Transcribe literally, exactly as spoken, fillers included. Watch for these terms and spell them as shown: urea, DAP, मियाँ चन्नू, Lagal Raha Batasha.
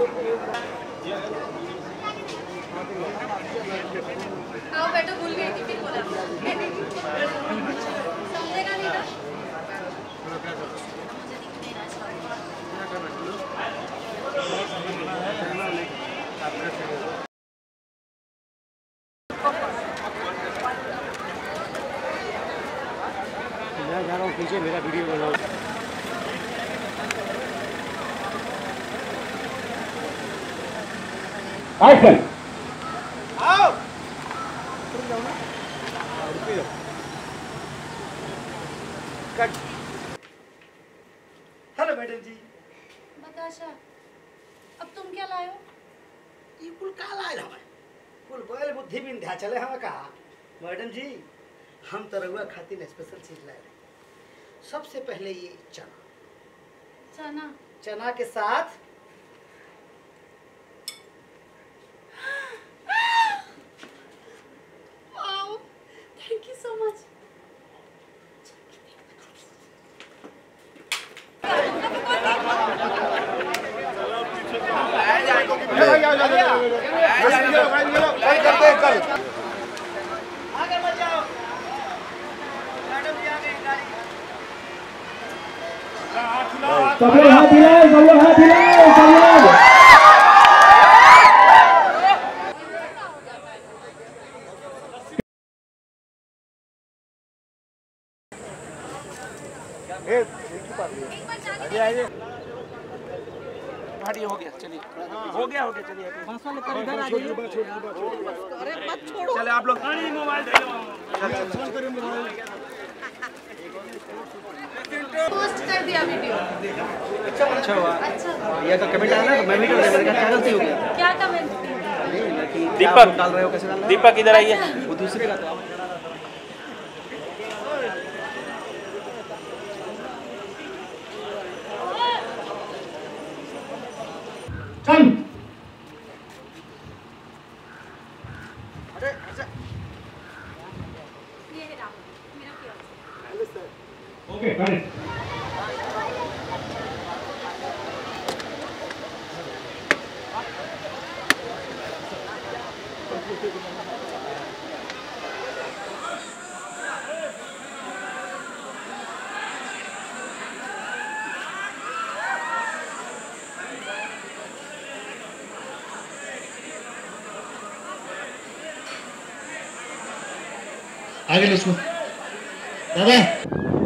आओ बैठो, भूल गई थी, फिर बोला समझेगा नहीं था। मैं जा रहा हूँ पीछे, मेरा वीडियो बनाओ। एक्शन। आओ रुक जाओ ना, रुक जाओ, cut. Hello madam ji. Batasha, अब तुम क्या लाए हो? ये कुल का लाए हमें, कुल बैल बुद्धि भी ध्या चले हमें। कहा मैडम जी, हम तरुआ खातिर स्पेशल चीज लाए रहे। सबसे पहले ये चना, चना चना के साथ सब लोग हाथ हिलाए, सब लोग हाथ हिलाए, सब लोग। हो गया, चलिए हो गया, हो गया, चलिए। अरे मत छोड़ो, चले आप लोग मोबाइल दे दो। पोस्ट कर दिया वीडियो। अच्छा अच्छा हुआ, ये तो कमेंट आया ना, तो मैं भी कर दिया। क्या गलती हो गया? क्या कमेंट? दीपक डाल रहे हो, कैसे डाल रहे हो? दीपक इधर आइए, वो दूसरे का था। चल ओके, got it। आगे लो उसको, दादा।